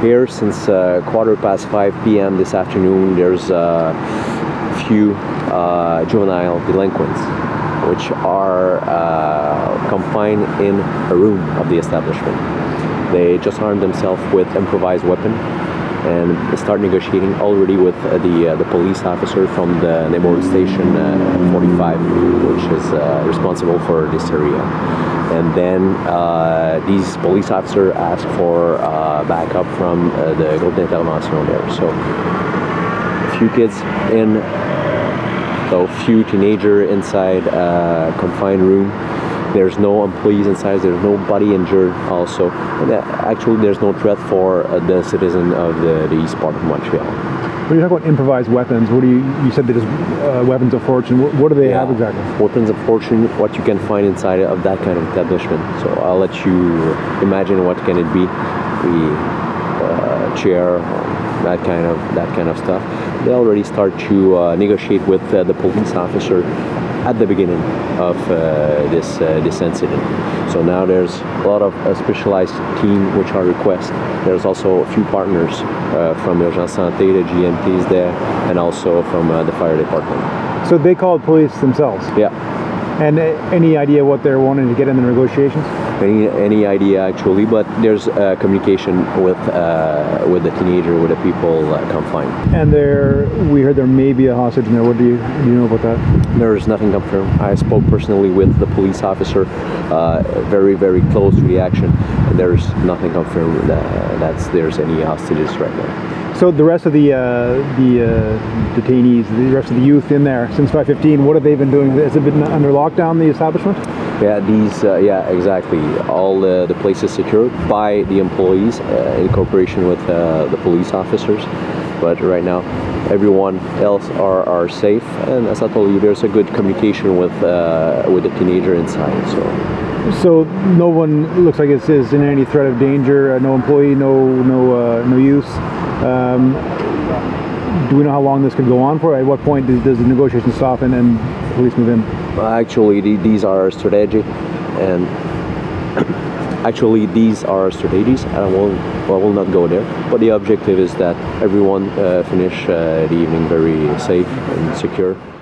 Here, since 5:15 p.m. this afternoon, there's a few juvenile delinquents which are confined in a room of the establishment. They just armed themselves with improvised weapon and start negotiating already with the police officer from the neighborhood station 45, which is responsible for this area. And then these police officer asked for backup from the Groupe d'Intervention there. So a few kids in, so few teenagers inside a confined room. There's no employees inside, there's nobody injured also. And actually, there's no threat for the citizen of the east part of Montreal. When you talk about improvised weapons, what do you said they're just weapons of fortune. What do they have exactly? Weapons of fortune, what you can find inside of that kind of establishment. So I'll let you imagine what can it be. The chair, that kind of stuff. They already start to negotiate with the police officer at the beginning of this incident. So now there's a lot of specialized team which are requests. There's also a few partners from Urgence Santé, the GMT is there, and also from the fire department. So they called police themselves? Yeah. And any idea what they're wanting to get in the negotiations? Any idea actually, but there's communication with the teenager, with the people confined. And we heard there may be a hostage in there. What do you know about that? There is nothing confirmed. I spoke personally with the police officer, very, very close to the action. There's nothing confirmed that there's any hostages right now. So the rest of the detainees, the rest of the youth in there since 5:15, what have they been doing? Has it been under lockdown, the establishment? Yeah, exactly. All the places secured by the employees in cooperation with the police officers. But right now, everyone else are safe. And as I told you, there's a good communication with the teenager inside. So no one looks like is in any threat of danger. No employee, no use. Do we know how long this could go on for? At what point does the negotiation stop and police move in? Actually, these are strategies, and I will not go there. But the objective is that everyone finish the evening very safe and secure.